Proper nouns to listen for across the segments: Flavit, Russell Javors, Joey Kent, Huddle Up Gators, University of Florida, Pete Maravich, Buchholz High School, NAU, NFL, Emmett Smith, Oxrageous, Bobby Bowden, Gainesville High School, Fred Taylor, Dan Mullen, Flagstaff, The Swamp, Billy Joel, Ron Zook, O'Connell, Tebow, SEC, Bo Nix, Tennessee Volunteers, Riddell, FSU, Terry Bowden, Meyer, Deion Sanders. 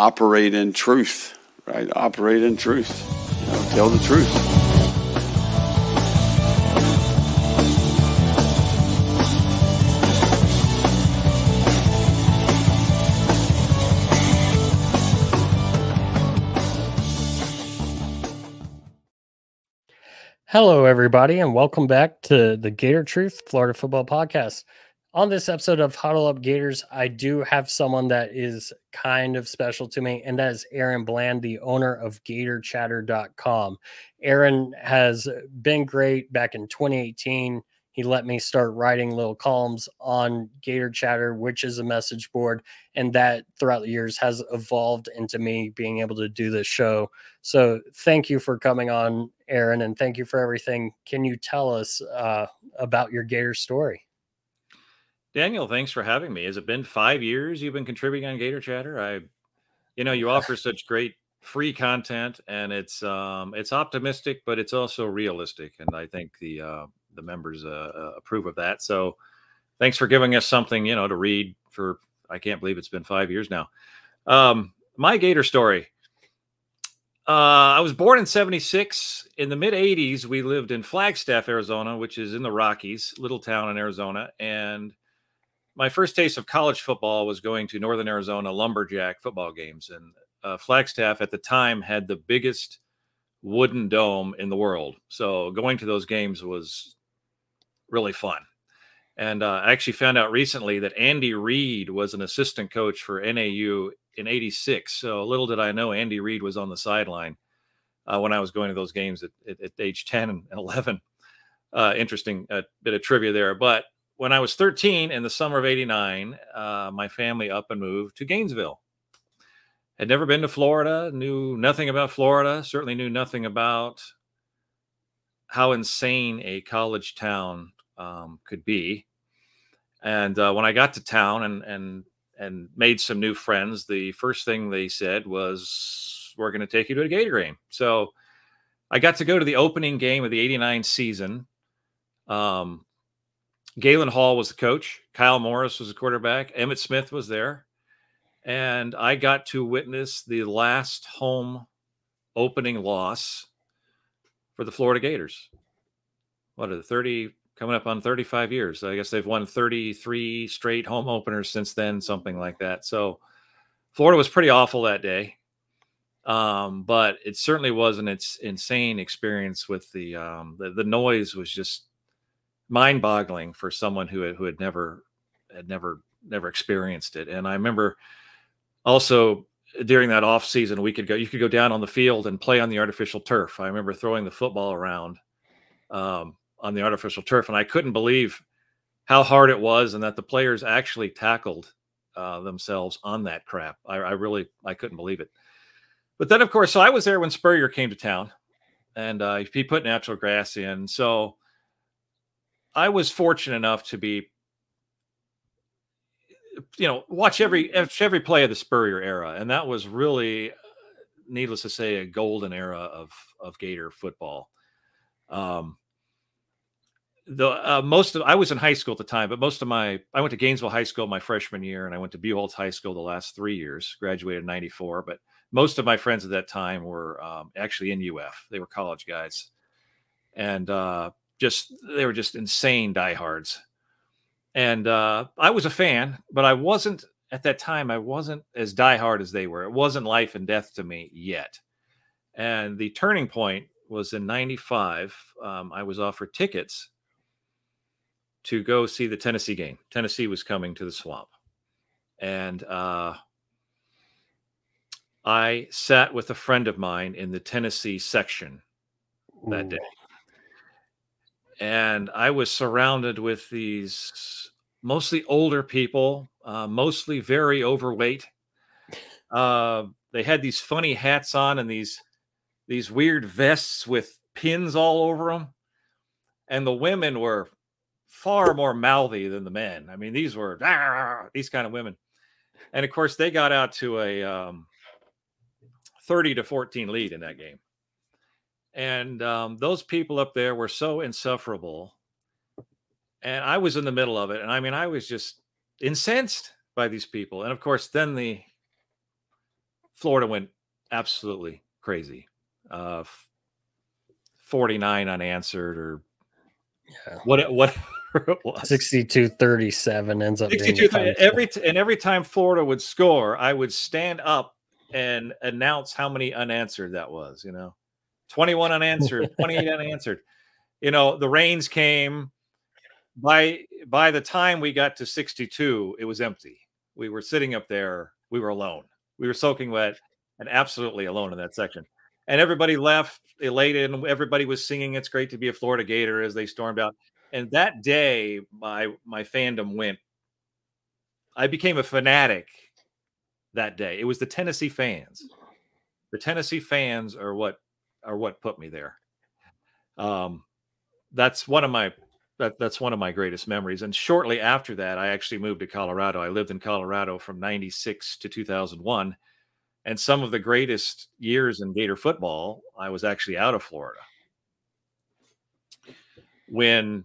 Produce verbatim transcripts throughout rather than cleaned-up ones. operate in truth, right? Operate in truth. You know, tell the truth. Hello, everybody, and welcome back to the Gator Truth Florida Football Podcast. On this episode of Huddle Up Gators, I do have someone that is kind of special to me, and that is Aaron Bland, the owner of Gator Chatter dot com. Aaron has been great back in twenty eighteen. He let me start writing little columns on Gator Chatter, which is a message board, and that throughout the years has evolved into me being able to do this show. So thank you for coming on, Aaron, and thank you for everything. Can you tell us uh, about your Gator story? Daniel, thanks for having me. Has it been five years you've been contributing on Gator Chatter? I, you know, you offer such great free content, and it's um, it's optimistic, but it's also realistic, and I think the uh, the members uh, uh, approve of that. So thanks for giving us something, you know, to read for, I can't believe it's been five years now. Um, my Gator story. Uh, I was born in seventy-six. In the mid eighties, we lived in Flagstaff, Arizona, which is in the Rockies, little town in Arizona. And my first taste of college football was going to Northern Arizona Lumberjack football games. And uh, Flagstaff at the time had the biggest wooden dome in the world. So going to those games was really fun. And uh, I actually found out recently that Andy Reid was an assistant coach for N A U in eighty-six. So little did I know Andy Reid was on the sideline uh, when I was going to those games at, at, at age ten and eleven. Uh, interesting uh, bit of trivia there. But when I was thirteen in the summer of eighty-nine, uh, my family up and moved to Gainesville. Had never been to Florida, knew nothing about Florida, certainly knew nothing about how insane a college town um, could be. And uh, when I got to town and, and, and made some new friends, the first thing they said was, we're going to take you to a Gator game. So I got to go to the opening game of the eighty-nine season. Um, Galen Hall was the coach. Kyle Morris was the quarterback. Emmett Smith was there. And I got to witness the last home opening loss for the Florida Gators. What are the thirty coming up on thirty-five years? I guess they've won thirty-three straight home openers since then, something like that. So Florida was pretty awful that day. Um, but it certainly was an it's insane experience with the, um, the, the noise was just mind boggling for someone who, who had never, had never, never experienced it. And I remember also during that off season, we could go, you could go down on the field and play on the artificial turf. I remember throwing the football around um, on the artificial turf, and I couldn't believe how hard it was and that the players actually tackled uh, themselves on that crap. I, I really, I couldn't believe it. But then of course, so I was there when Spurrier came to town, and uh, he put natural grass in. So I was fortunate enough to be, you know, watch every every play of the Spurrier era, and that was really, needless to say, a golden era of of Gator football. Um, the uh, most of I was in high school at the time, but most of my I went to Gainesville High School my freshman year, and I went to Buchholz High School the last three years. Graduated in ninety-four, but most of my friends at that time were um, actually in U F. They were college guys, and uh, just they were just insane diehards. And uh, I was a fan, but I wasn't at that time. I wasn't as diehard as they were. It wasn't life and death to me yet. And the turning point was in ninety-five. Um, I was offered tickets to go see the Tennessee game. Tennessee was coming to the Swamp. And uh, I sat with a friend of mine in the Tennessee section that day. And I was surrounded with these mostly older people, uh, mostly very overweight. Uh, they had these funny hats on and these these weird vests with pins all over them. And the women were far more mouthy than the men. I mean, these were ah, these kind of women. And of course, they got out to a um, thirty to fourteen lead in that game. And um, those people up there were so insufferable. And I was in the middle of it. And I mean, I was just incensed by these people. And of course, then the Florida went absolutely crazy. Uh, forty-nine unanswered, or yeah. what, what it was. sixty-two thirty-seven ends up sixty-two, being every and every time Florida would score, I would stand up and announce how many unanswered that was. You know, twenty-one unanswered, twenty-eight unanswered. You know, the rains came. By by the time we got to sixty-two, it was empty. We were sitting up there. We were alone. We were soaking wet and absolutely alone in that section. And everybody left elated, and everybody was singing "It's Great to Be a Florida Gator" as they stormed out. And that day, my my fandom went. I became a fanatic that day. It was the Tennessee fans. The Tennessee fans are what are what put me there. Um, that's one of my that that's one of my greatest memories. And shortly after that, I actually moved to Colorado. I lived in Colorado from ninety-six to two thousand one. And some of the greatest years in Gator football, I was actually out of Florida. When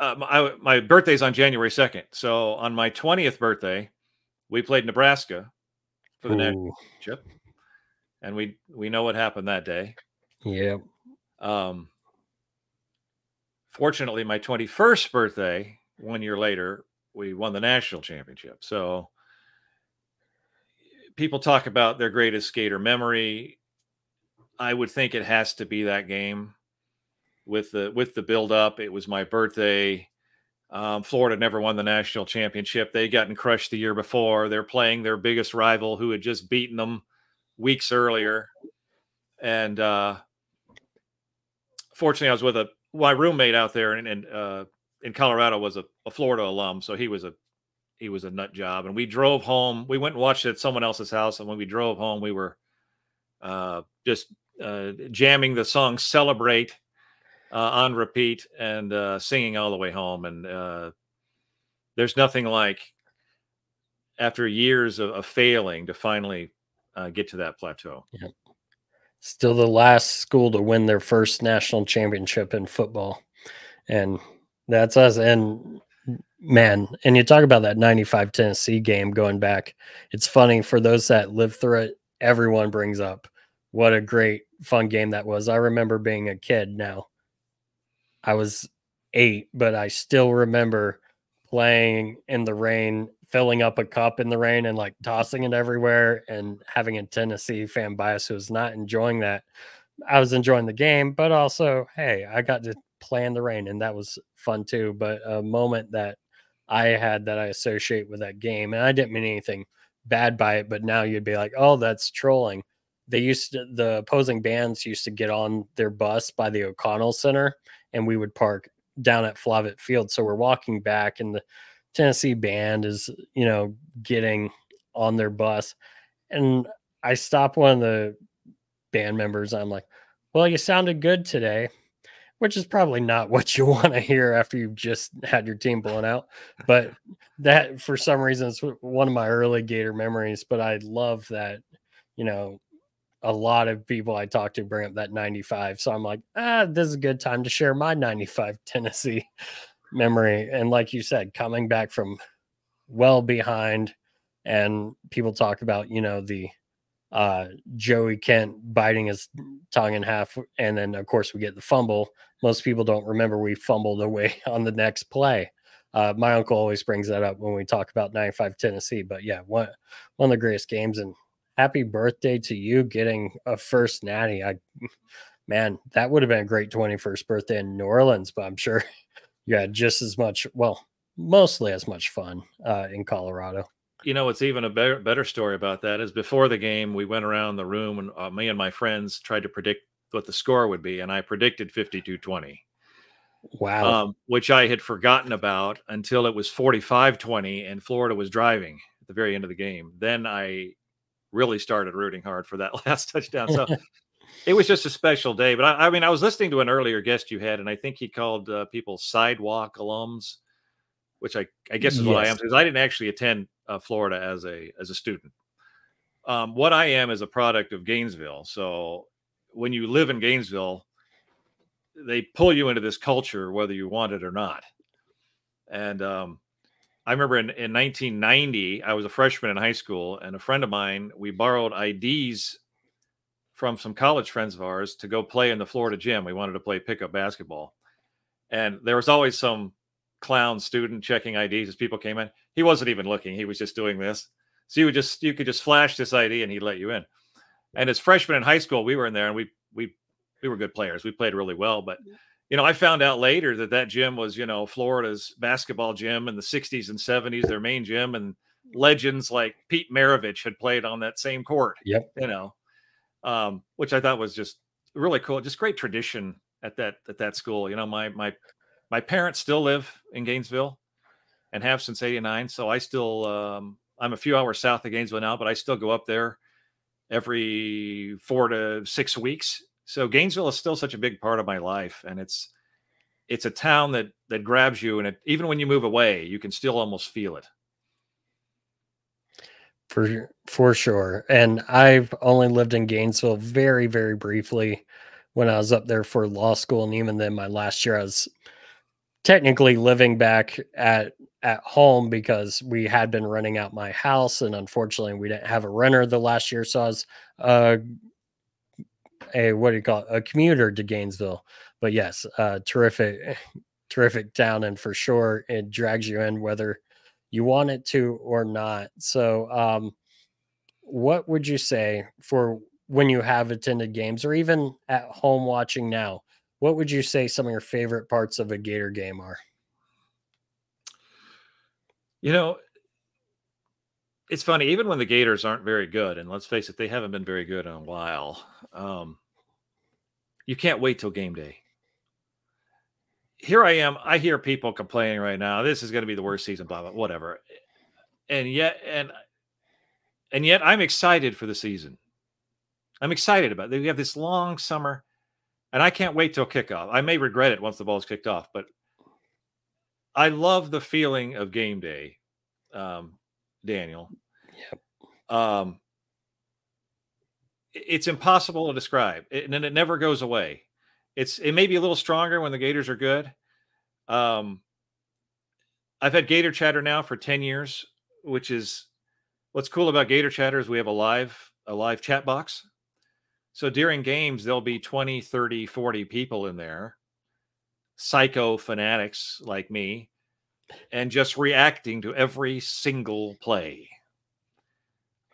uh, my, my birthday's on January second. So on my twentieth birthday, we played Nebraska for the Ooh. national championship. And we, we know what happened that day. Yeah. Um, fortunately, my twenty-first birthday, one year later, we won the national championship. So people talk about their greatest Gator memory. I would think it has to be that game with the, with the buildup. It was my birthday. Um, Florida never won the national championship. They'd gotten crushed the year before. They're playing their biggest rival who had just beaten them weeks earlier. And uh, fortunately I was with a, my roommate out there and, and uh, in Colorado was a, a Florida alum. So he was a, He was a nut job. And we drove home. We went and watched it at someone else's house. And when we drove home, we were uh, just uh, jamming the song Celebrate uh, on repeat and uh, singing all the way home. And uh, there's nothing like, after years of, of failing, to finally uh, get to that plateau. Yeah. Still the last school to win their first national championship in football. And that's us. And man, and you talk about that ninety-five Tennessee game going back. It's funny, for those that lived through it, everyone brings up what a great, fun game that was. I remember being a kid now. I was eight, but I still remember playing in the rain, filling up a cup in the rain and like tossing it everywhere, and having a Tennessee fan bias who was not enjoying that. I was enjoying the game, but also, hey, I got to play in the rain, and that was fun too. But a moment that I had that I associate with that game, and I didn't mean anything bad by it, but now you'd be like, oh, that's trolling. They used to, the opposing bands used to get on their bus by the O'Connell Center, and we would park down at Flavit Field. So we're walking back, and the Tennessee band is, you know, getting on their bus, and I stop one of the band members. I'm like, well, you sounded good today, which is probably not what you want to hear after you've just had your team blown out. But that, for some reason, is one of my early Gator memories. But I love that, you know, a lot of people I talk to bring up that ninety-five. So I'm like, ah, this is a good time to share my ninety-five Tennessee memory. And like you said, coming back from well behind, and people talk about, you know, the uh Joey Kent biting his tongue in half, and then of course we get the fumble. Most people don't remember we fumbled away on the next play. Uh my uncle always brings that up when we talk about ninety-five Tennessee. But yeah, one one of the greatest games. And happy birthday to you getting a first natty. I man, that would have been a great twenty-first birthday in New Orleans, but I'm sure you had just as much, well, mostly as much fun uh in Colorado. You know, it's even a better, better story about that is before the game, we went around the room, and uh, me and my friends tried to predict what the score would be. And I predicted fifty-two twenty. Wow. Um, which I had forgotten about until it was forty-five twenty and Florida was driving at the very end of the game. Then I really started rooting hard for that last touchdown. So it was just a special day. But I, I mean, I was listening to an earlier guest you had, and I think he called uh, people sidewalk alums, which I, I guess is yes. what I am, because I didn't actually attend Uh, Florida as a as a student. Um, what I am is a product of Gainesville. So when you live in Gainesville, they pull you into this culture whether you want it or not. And um, I remember in, in nineteen ninety, I was a freshman in high school, and a friend of mine, we borrowed I Ds from some college friends of ours to go play in the Florida gym. We wanted to play pickup basketball. And there was always some clown student checking I Ds as people came in. He wasn't even looking. He was just doing this. So you would just, you could just flash this I D and he'd let you in. And as freshmen in high school, we were in there and we, we, we were good players. We played really well, but you know, I found out later that that gym was, you know, Florida's basketball gym in the sixties and seventies, their main gym, and legends like Pete Maravich had played on that same court. Yep. You know, um, which I thought was just really cool. Just great tradition at that, at that school. You know, my, my, my parents still live in Gainesville and have since eighty-nine. So I still, um, I'm a few hours south of Gainesville now, but I still go up there every four to six weeks. So Gainesville is still such a big part of my life. And it's, it's a town that, that grabs you. And it, even when you move away, you can still almost feel it. For, for sure. And I've only lived in Gainesville very, very briefly when I was up there for law school. And even then, my last year, I was technically living back at, at home because we had been renting out my house. And unfortunately, we didn't have a renter the last year. So I was, uh, a, what do you call it, a commuter to Gainesville. But yes, uh, terrific, terrific town. And for sure, it drags you in whether you want it to or not. So um, what would you say for when you have attended games or even at home watching now, what would you say some of your favorite parts of a Gator game are? You know, it's funny, even when the Gators aren't very good, and let's face it, they haven't been very good in a while. Um, you can't wait till game day. Here I am. I hear people complaining right now. This is going to be the worst season, blah, blah, whatever. And yet, and, and yet I'm excited for the season. I'm excited about it. We have this long summer and I can't wait till kickoff. I may regret it once the ball is kicked off, but I love the feeling of game day. Um, Daniel. Yep. Um, it's impossible to describe. It, and it never goes away. It's, it may be a little stronger when the Gators are good. Um, I've had Gator Chatter now for ten years, which is what's cool about Gator Chatter is we have a live, a live chat box. So during games, there'll be twenty, thirty, forty people in there, psycho fanatics like me, and just reacting to every single play.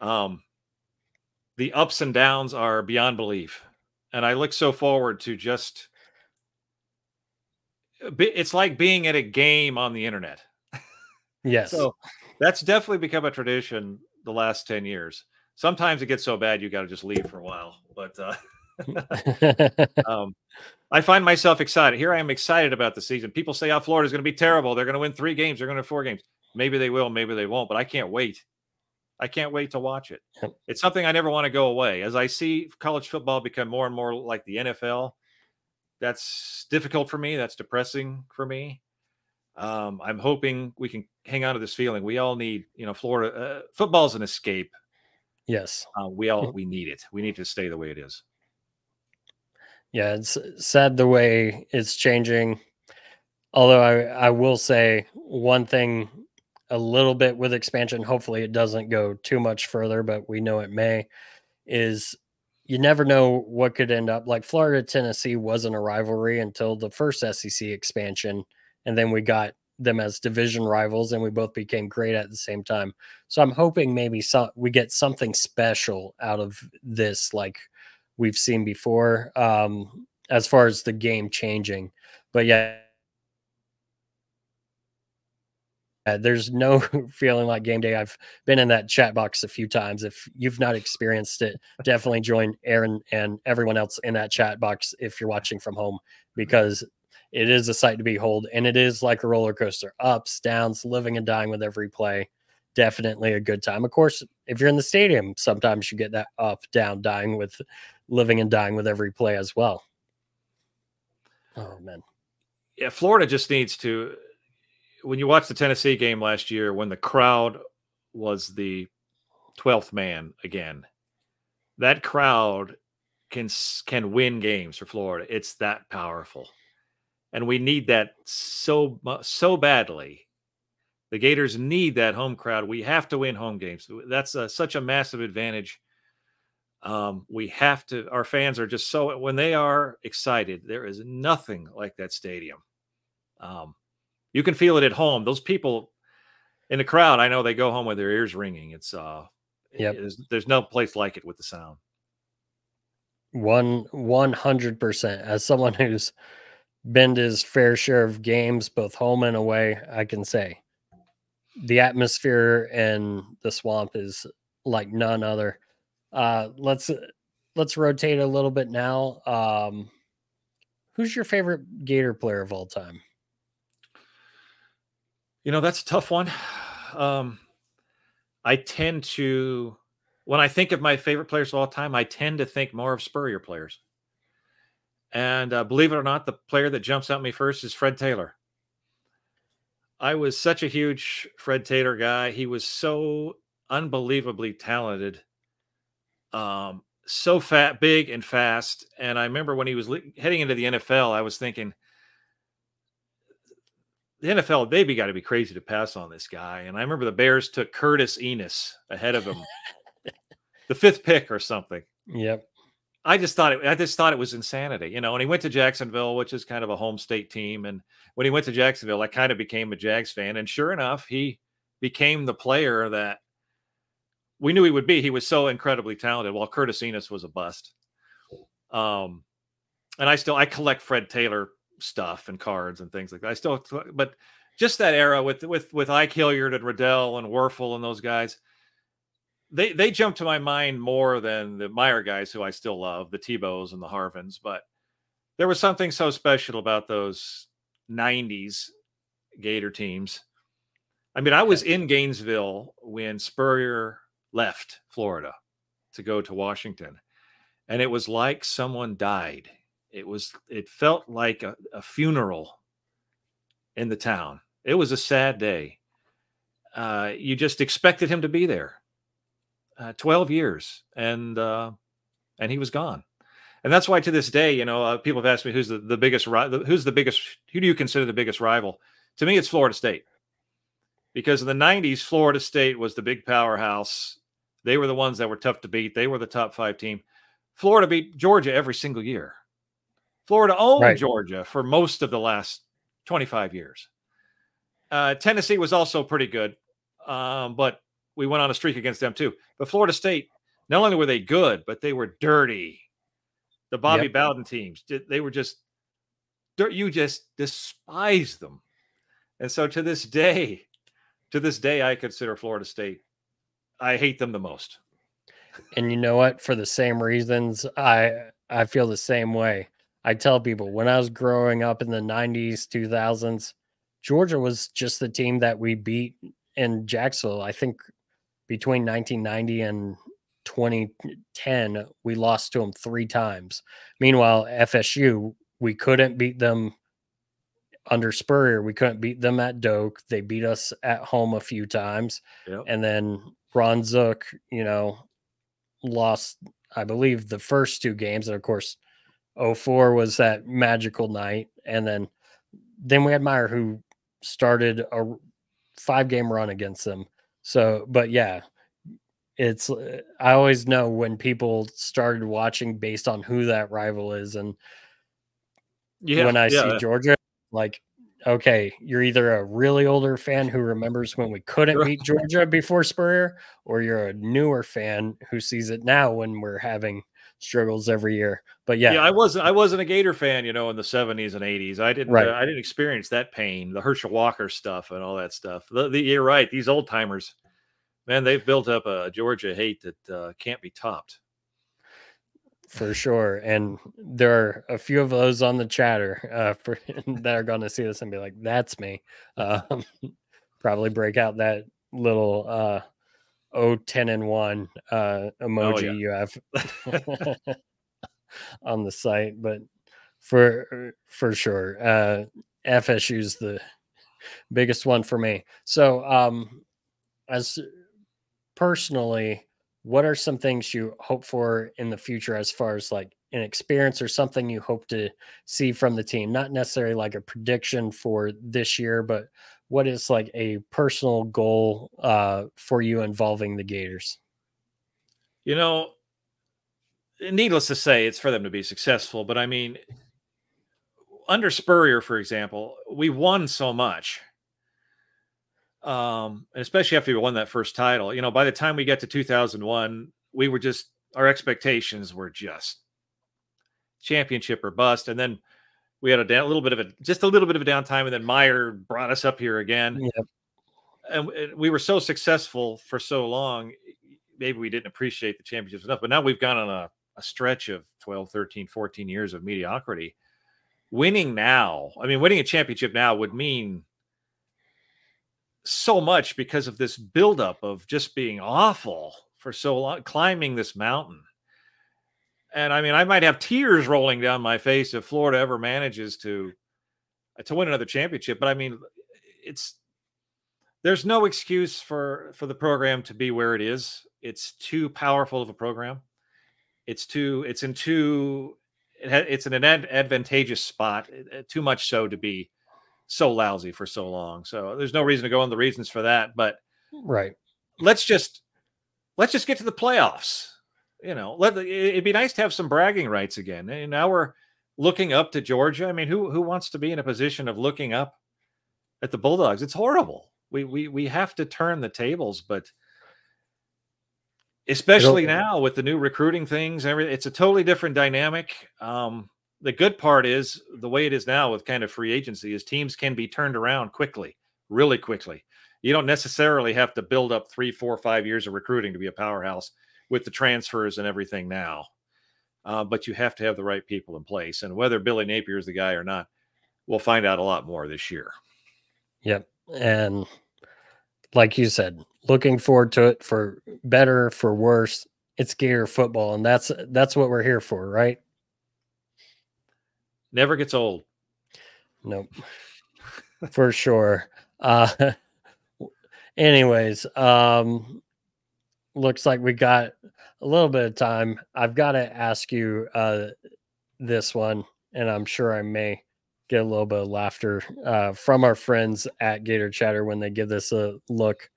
Um, the ups and downs are beyond belief. And I look so forward to just, it's like being at a game on the internet. Yes. So that's definitely become a tradition the last ten years. Sometimes it gets so bad, you got to just leave for a while, but, uh, um, I find myself excited. Here I am excited about the season. People say, oh, Florida's going to be terrible. They're going to win three games. They're going to win four games. Maybe they will, maybe they won't, but I can't wait. I can't wait to watch it. It's something I never want to go away. As I see college football become more and more like the N F L, that's difficult for me. That's depressing for me. Um, I'm hoping we can hang on to this feeling. We all need, you know, Florida, uh, football's an escape. Yes. Uh, we all, we need it. We need to stay the way it is. Yeah, it's sad the way it's changing. Although I, I will say one thing a little bit with expansion, hopefully it doesn't go too much further, but we know it may, is you never know what could end up. Like Florida, Tennessee wasn't a rivalry until the first S E C expansion, and then we got them as division rivals, and we both became great at the same time. So I'm hoping maybe some, we get something special out of this, like we've seen before, um, as far as the game changing. But yeah, there's no feeling like game day. I've been in that chat box a few times. If you've not experienced it, definitely join Aaron and everyone else in that chat box if you're watching from home, because it is a sight to behold. And it is like a roller coaster, ups, downs, living and dying with every play. Definitely a good time. Of course, if you're in the stadium, sometimes you get that up, down, dying with, living and dying with every play as well. Oh man. Yeah. Florida just needs to, when you watch the Tennessee game last year, when the crowd was the twelfth man again, that crowd can, can win games for Florida. It's that powerful. And we need that so, so badly. The Gators need that home crowd. We have to win home games. That's a, such a massive advantage. Um, we have to, our fans are just so, when they are excited, there is nothing like that stadium. Um, you can feel it at home. Those people in the crowd, I know they go home with their ears ringing. It's, uh, yep. it is, there's no place like it with the sound. One, one hundred percent. As someone who's been to his fair share of games, both home and away, I can say the atmosphere in the Swamp is like none other. Uh, let's, let's rotate a little bit now. Um, who's your favorite Gator player of all time? You know, that's a tough one. Um, I tend to, when I think of my favorite players of all time, I tend to think more of Spurrier players. And uh, believe it or not, the player that jumps out at me first is Fred Taylor. I was such a huge Fred Taylor guy. He was so unbelievably talented, um, so fat, big and fast. And I remember when he was heading into the N F L, I was thinking, the N F L, they've got to be crazy to pass on this guy. And I remember the Bears took Curtis Enos ahead of him, the fifth pick or something. Yep. I just thought it, I just thought it was insanity, you know, and he went to Jacksonville, which is kind of a home state team. And when he went to Jacksonville, I kind of became a Jags fan. And sure enough, he became the player that we knew he would be. He was so incredibly talented, while Curtis Enos was a bust. Um, and I still, I collect Fred Taylor stuff and cards and things like that. I still, but just that era with, with, with Ike Hilliard and Riddell and Werfel and those guys, They they jump to my mind more than the Meyer guys, who I still love, the Tebows and the Harvins. But there was something so special about those nineties Gator teams. I mean, I was in Gainesville when Spurrier left Florida to go to Washington, and it was like someone died. It was it felt like a, a funeral in the town. It was a sad day. Uh, you just expected him to be there. Uh, twelve years, and uh, and he was gone, and that's why to this day, you know, uh, people have asked me who's the, the biggest the, who's the biggest who do you consider the biggest rival? To me, it's Florida State, because in the nineties, Florida State was the big powerhouse. They were the ones that were tough to beat. They were the top five team. Florida beat Georgia every single year. Florida owned right. Georgia for most of the last twenty-five years. Uh, Tennessee was also pretty good, um, but we went on a streak against them too. But Florida State, not only were they good, but they were dirty. The Bobby yep. Bowden teams, they were just, you just despise them. And so to this day, to this day, I consider Florida State, I hate them the most. And you know what? For the same reasons, I, I feel the same way. I tell people when I was growing up in the nineties, two thousands, Georgia was just the team that we beat in Jacksonville. I think between nineteen ninety and twenty ten, we lost to them three times. Meanwhile, F S U, we couldn't beat them under Spurrier. We couldn't beat them at Doak. They beat us at home a few times. Yep. And then Ron Zook, you know, lost, I believe, the first two games. And of course, oh four was that magical night. And then, then we had Meyer, who started a five game run against them. So, but yeah, it's, I always know when people started watching based on who that rival is. And yeah, when I yeah. see Georgia, like, okay, you're either a really older fan who remembers when we couldn't beat Georgia before Spurrier, or you're a newer fan who sees it now when we're having struggles every year. But yeah, yeah I wasn't, I wasn't a Gator fan, you know, in the seventies and eighties. I didn't, right. uh, I didn't experience that pain, the Herschel Walker stuff and all that stuff. The, the, you're right. These old timers, man, they've built up a Georgia hate that uh, can't be topped. For sure. And there are a few of those on the chatter uh, for, that are going to see this and be like, that's me. Um, probably break out that little, uh, Oh, ten and one uh, emoji oh, yeah. you have on the site, but for for sure, uh, F S U is the biggest one for me. So, um, as personally, what are some things you hope for in the future as far as like an experience or something you hope to see from the team? Not necessarily like a prediction for this year, but what is like a personal goal uh, for you involving the Gators? You know, needless to say, it's for them to be successful. But I mean, under Spurrier, for example, we won so much. Um, and especially after we won that first title, you know, by the time we got to two thousand one, we were just, our expectations were just championship or bust. And then we had a down, a little bit of a, just a little bit of a downtime. And then Meyer brought us up here again. Yep. And, and we were so successful for so long. Maybe we didn't appreciate the championships enough, but now we've gone on a, a stretch of twelve, thirteen, fourteen years of mediocrity. Winning now, I mean, winning a championship now would mean so much because of this buildup of just being awful for so long, climbing this mountain. And I mean, I might have tears rolling down my face if Florida ever manages to, to win another championship. But I mean, it's, there's no excuse for, for the program to be where it is. It's too powerful of a program. It's too, it's in too, it ha, it's in an ad, advantageous spot, too much so to be so lousy for so long. So there's no reason to go into the reasons for that, but right. Let's just, let's just get to the playoffs. You know, let, it'd be nice to have some bragging rights again. And now we're looking up to Georgia. I mean, who, who wants to be in a position of looking up at the Bulldogs? It's horrible. We, we, we have to turn the tables, but especially now with the new recruiting things, everything, it's a totally different dynamic. Um, The good part is the way it is now with kind of free agency is teams can be turned around quickly, really quickly. You don't necessarily have to build up three, four, five years of recruiting to be a powerhouse with the transfers and everything now. Uh, but you have to have the right people in place. And whether Billy Napier is the guy or not, we'll find out a lot more this year. Yep. And like you said, looking forward to it for better, for worse. It's Gator football, and that's that's what we're here for, right? Never gets old. Nope. For sure. Uh, anyways, um, looks like we got a little bit of time. I've got to ask you uh, this one, and I'm sure I may get a little bit of laughter uh, from our friends at Gator Chatter when they give this a look.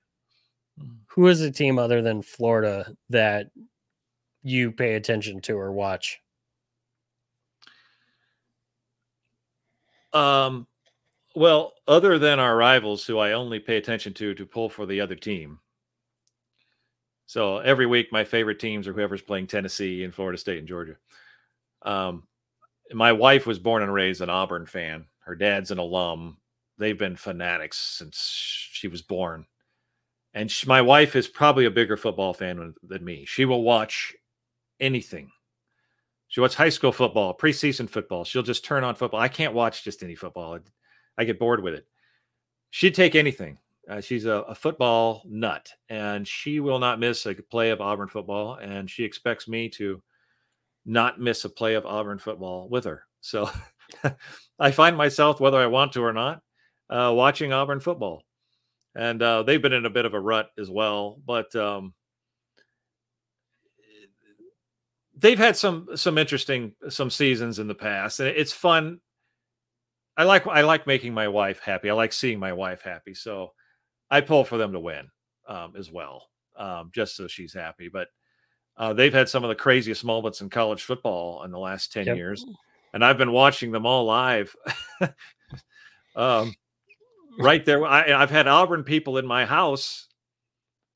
Who is a team other than Florida that you pay attention to or watch? Um, well, other than our rivals, who I only pay attention to to pull for the other team. So every week, my favorite teams are whoever's playing Tennessee and Florida State and Georgia. Um, my wife was born and raised an Auburn fan. Her dad's an alum. They've been fanatics since she was born. And she, my wife is probably a bigger football fan than me. She will watch anything. She watches high school football, preseason football. She'll just turn on football. I can't watch just any football. I get bored with it. She'd take anything. Uh, she's a, a football nut, and she will not miss a play of Auburn football, and she expects me to not miss a play of Auburn football with her. So I find myself, whether I want to or not, uh, watching Auburn football. And uh, they've been in a bit of a rut as well, but um, – they've had some some interesting some seasons in the past, and it's fun. I like I like making my wife happy. I like seeing my wife happy, so I pull for them to win um, as well, um, just so she's happy. But uh, they've had some of the craziest moments in college football in the last ten yep. years, and I've been watching them all live, um, right there. I, I've had Auburn people in my house.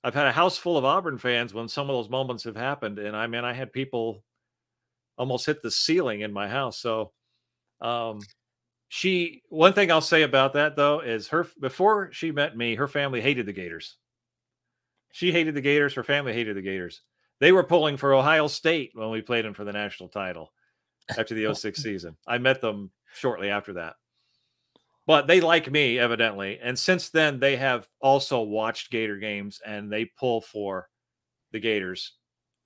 I've had a house full of Auburn fans when some of those moments have happened. And I mean, I had people almost hit the ceiling in my house. So um, she, one thing I'll say about that though, is her, before she met me, her family hated the Gators. She hated the Gators. Her family hated the Gators. They were pulling for Ohio State when we played them for the national title after the oh six season. I met them shortly after that. But they like me, evidently. And since then, they have also watched Gator games, and they pull for the Gators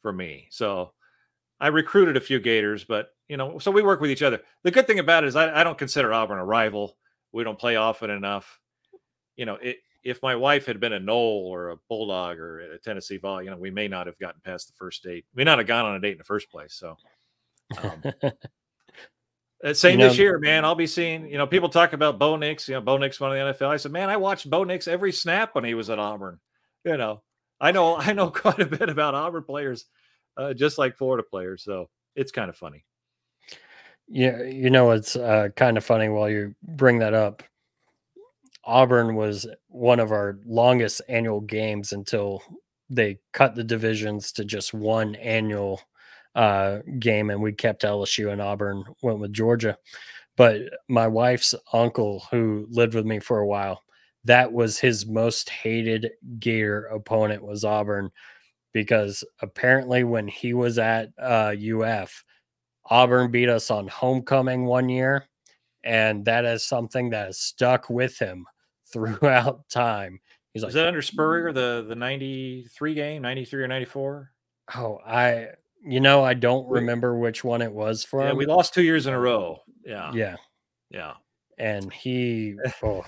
for me. So I recruited a few Gators, but, you know, so we work with each other. The good thing about it is I, I don't consider Auburn a rival. We don't play often enough. You know, it, if my wife had been a Knoll or a Bulldog or a Tennessee Vol, you know, we may not have gotten past the first date. We may not have gone on a date in the first place. So um Same you know, this year, man. I'll be seeing, you know, people talk about Bo Nix, you know, Bo Nix won the N F L. I said, man, I watched Bo Nix every snap when he was at Auburn. You know, I know, I know quite a bit about Auburn players, uh, just like Florida players. So it's kind of funny. Yeah. You know, it's uh, kind of funny while you bring that up. Auburn was one of our longest annual games until they cut the divisions to just one annual uh game, and we kept L S U, and Auburn went with Georgia. But my wife's uncle, who lived with me for a while, that was his most hated Gator opponent was Auburn, because apparently when he was at uh U F, Auburn beat us on homecoming one year, and that is something that has stuck with him throughout time. He's like, is that under Spurrier, the the ninety-three game, ninety-three or ninety-four? Oh, I You know, I don't remember which one it was for. Yeah, him. We lost two years in a row. Yeah. Yeah. Yeah. And he, oh,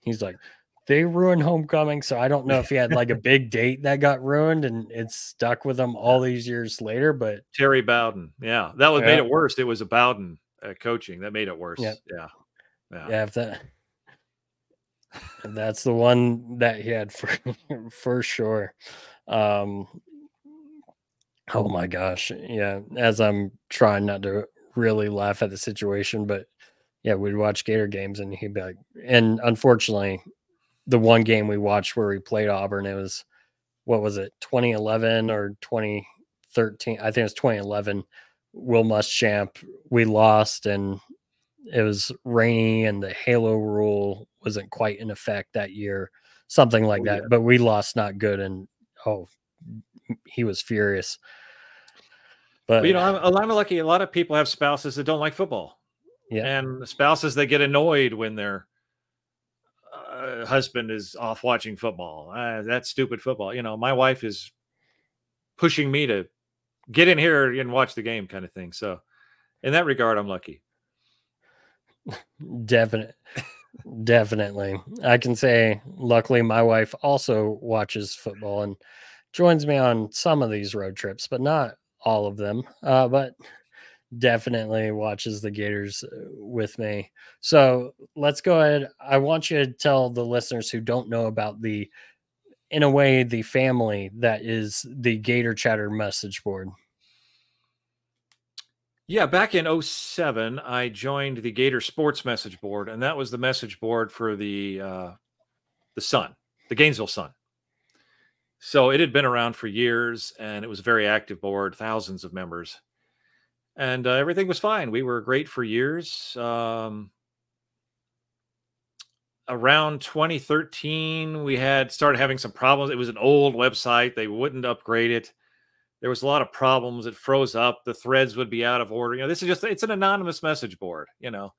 he's like, they ruined homecoming. So I don't know if he had like a big date that got ruined and it's stuck with him all these years later. But Terry Bowden. Yeah. That was yeah. made it worse. It was a Bowden uh, coaching that made it worse. Yep. Yeah. Yeah. Yeah. If that, if that's the one that he had for, for sure. Um, Oh my gosh. Yeah. As I'm trying not to really laugh at the situation, but yeah, we'd watch Gator games and he'd be like, and unfortunately the one game we watched where we played Auburn, it was, what was it? twenty eleven or twenty thirteen. I think it was twenty eleven. Will Muschamp. We lost and it was rainy and the Halo rule wasn't quite in effect that year, something like oh, that, yeah. but we lost not good. And, oh, he was furious. But you know, I'm, I'm lucky. A lot of people have spouses that don't like football, yeah, and spouses that get annoyed when their uh, husband is off watching football. Uh, that's stupid football. You know, my wife is pushing me to get in here and watch the game, kind of thing. So, in that regard, I'm lucky. Definitely. Definitely, I can say. Luckily, my wife also watches football and joins me on some of these road trips, but not all of them, uh, but definitely watches the Gators with me. So let's go ahead. I want you to tell the listeners who don't know about the, in a way, the family that is the Gator Chatter message board. Yeah, back in oh seven, I joined the Gator Sports message board, and that was the message board for the, uh, the Sun, the Gainesville Sun. So it had been around for years, and it was a very active board, thousands of members, and uh, everything was fine. We were great for years. Um, around twenty thirteen, we had started having some problems. It was an old website. They wouldn't upgrade it. There was a lot of problems. It froze up. The threads would be out of order. You know, this is just, it's an anonymous message board. You know,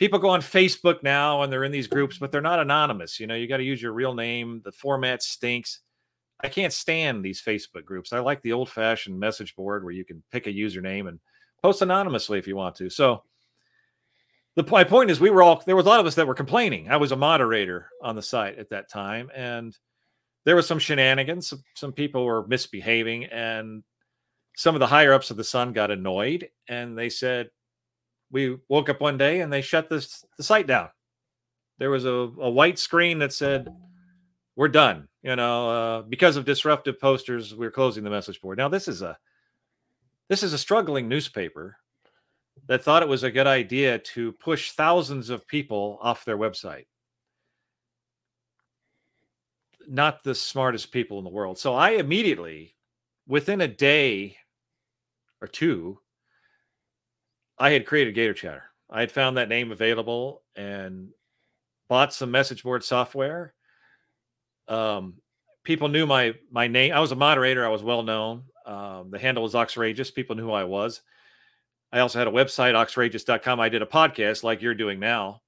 people go on Facebook now and they're in these groups, but they're not anonymous. You know, you got to use your real name. The format stinks. I can't stand these Facebook groups. I like the old-fashioned message board where you can pick a username and post anonymously if you want to. So the my point is we were all, there was a lot of us that were complaining. I was a moderator on the site at that time, and there was some shenanigans. Some, some people were misbehaving, and some of the higher-ups of the Sun got annoyed, and they said, we woke up one day and they shut this, the site down. There was a, a white screen that said, we're done. You know, uh, because of disruptive posters, we're closing the message board. Now, this is a this is a struggling newspaper that thought it was a good idea to push thousands of people off their website. Not the smartest people in the world. So I immediately, within a day or two, I had created Gator Chatter. I had found that name available and bought some message board software. Um, people knew my, my name. I was a moderator. I was well known. Um, the handle was Oxrageous. People knew who I was. I also had a website, Oxrageous dot com. I did a podcast like you're doing now.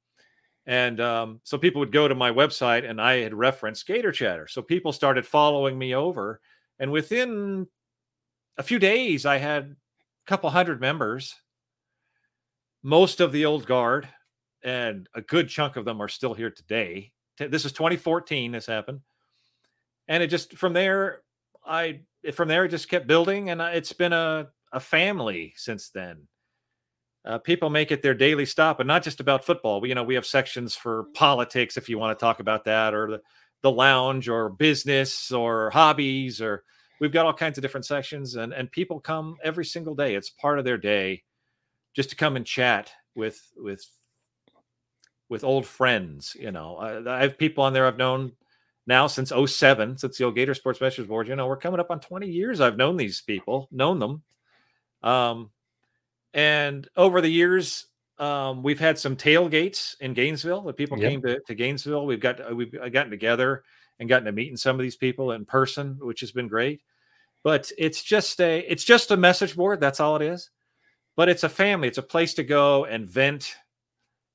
And, um, so people would go to my website and I had referenced Gator Chatter. So people started following me over, and within a few days, I had a couple hundred members, most of the old guard, and a good chunk of them are still here today. This is twenty fourteen. This happened, and it just from there. I from there it just kept building, and it's been a a family since then. Uh, people make it their daily stop, and not just about football. We, you know, we have sections for politics if you want to talk about that, or the, the lounge, or business, or hobbies, or we've got all kinds of different sections, and, and people come every single day. It's part of their day just to come and chat with, with, with old friends. You know, I, I have people on there I've known now since oh seven, since the old Gator Sports Messengers Board. You know, we're coming up on twenty years. I've known these people, known them. Um, And over the years, um, we've had some tailgates in Gainesville. When people yep. came to, to Gainesville, we've got we've gotten together and gotten to meeting some of these people in person, which has been great. But it's just a it's just a message board. That's all it is. But it's a family. It's a place to go and vent.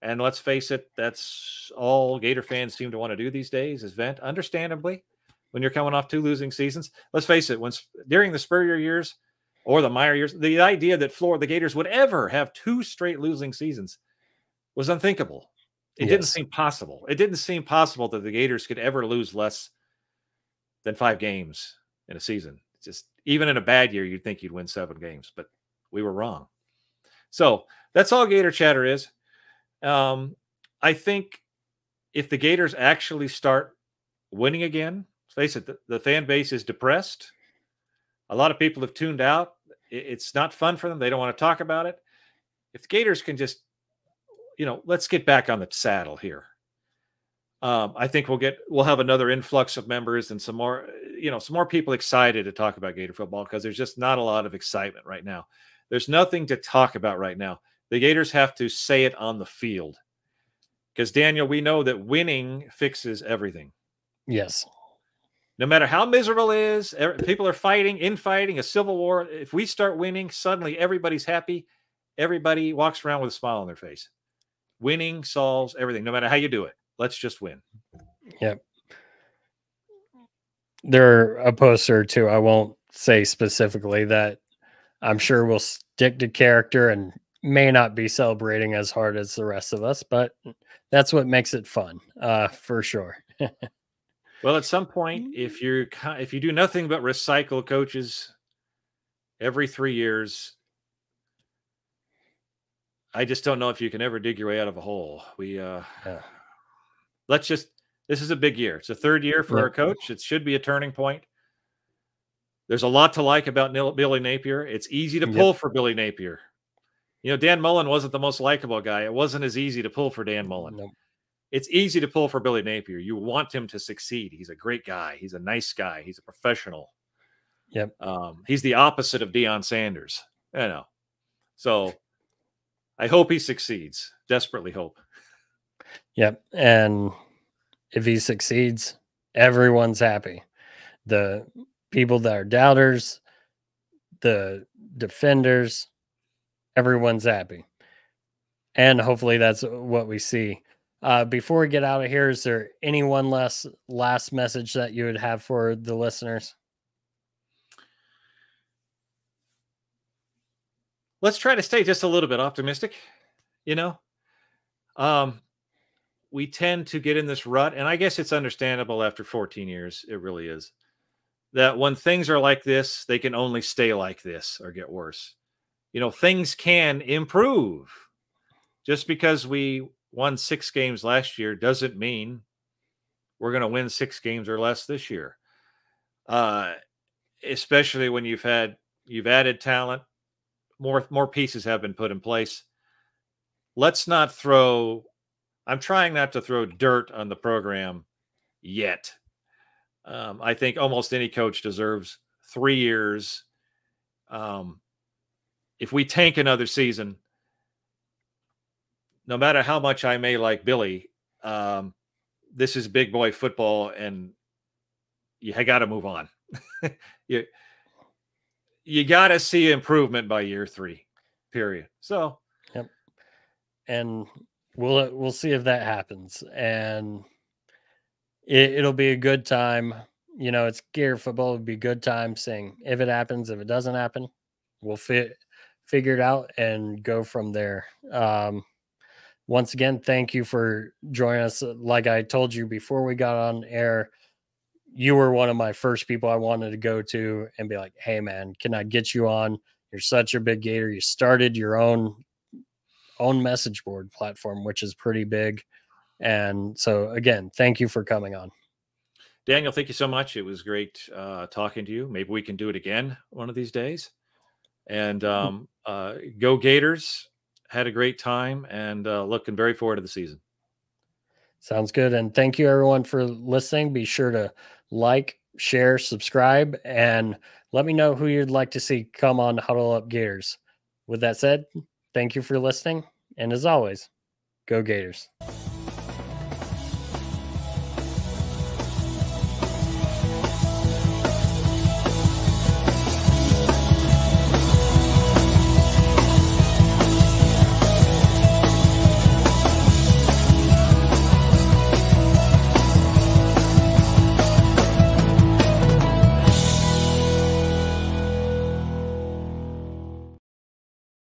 And let's face it, that's all Gator fans seem to want to do these days is vent. Understandably, when you're coming off two losing seasons, let's face it. When during the Spurrier years. Or the Meyer years, the idea that Florida, the Gators would ever have two straight losing seasons was unthinkable. It yes. didn't seem possible. It didn't seem possible that the Gators could ever lose less than five games in a season. Just even in a bad year, you'd think you'd win seven games, but we were wrong. So that's all Gator Chatter is. Um, I think if the Gators actually start winning again, face it, the, the fan base is depressed. A lot of people have tuned out. It's not fun for them. They don't want to talk about it. If the Gators can just, you know, let's get back on the saddle here. Um, I think we'll get, we'll have another influx of members and some more, you know, some more people excited to talk about Gator football, because there's just not a lot of excitement right now. There's nothing to talk about right now. The Gators have to say it on the field, because Daniel, we know that winning fixes everything. Yes. No matter how miserable it is, people are fighting, infighting, a civil war. If we start winning, suddenly everybody's happy. Everybody walks around with a smile on their face. Winning solves everything, no matter how you do it. Let's just win. Yep. There are a poster or two, I won't say specifically, that I'm sure will stick to character and may not be celebrating as hard as the rest of us, but that's what makes it fun, uh, for sure. Well, at some point, if you if you do nothing but recycle coaches every three years, I just don't know if you can ever dig your way out of a hole. We uh, yeah. let's just this is a big year. It's the third year for yeah. our coach. It should be a turning point. There's a lot to like about Billy Napier. It's easy to pull yeah. for Billy Napier. You know, Dan Mullen wasn't the most likable guy. It wasn't as easy to pull for Dan Mullen. No. It's easy to pull for Billy Napier. You want him to succeed. He's a great guy. He's a nice guy. He's a professional. Yep. Um, he's the opposite of Deion Sanders. I know. So I hope he succeeds. Desperately hope. Yep. And if he succeeds, everyone's happy. The people that are doubters, the defenders, everyone's happy. And hopefully that's what we see. Uh, before we get out of here, is there any one last, last message that you would have for the listeners? Let's try to stay just a little bit optimistic. You know, um, we tend to get in this rut, and I guess it's understandable after fourteen years. It really is, that when things are like this, they can only stay like this or get worse. You know, things can improve. Just because we won six games last year doesn't mean we're going to win six games or less this year. Uh, especially when you've had, you've added talent, more, more pieces have been put in place. Let's not throw, I'm trying not to throw dirt on the program yet. Um, I think almost any coach deserves three years. Um, if we tank another season, no matter how much I may like Billy, um, this is big boy football, and you got to move on. you you got to see improvement by year three, period. So, yep. And we'll we'll see if that happens, and it, it'll be a good time. You know, it's Gator football. It'll be a good time seeing if it happens. If it doesn't happen, we'll fi figure it out and go from there. Um, Once again, thank you for joining us. Like I told you before we got on air, you were one of my first people I wanted to go to and be like, hey, man, can I get you on? You're such a big Gator. You started your own own message board platform, which is pretty big. And so again, thank you for coming on. Daniel, thank you so much. It was great uh, talking to you. Maybe we can do it again one of these days. And um, uh, go Gators. Had a great time, and uh, looking very forward to the season. Sounds good. And thank you, everyone, for listening. Be sure to like, share, subscribe, and let me know who you'd like to see come on Huddle Up Gators. With that said, thank you for listening. And as always, go Gators.